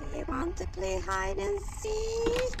Do you want to play hide and seek?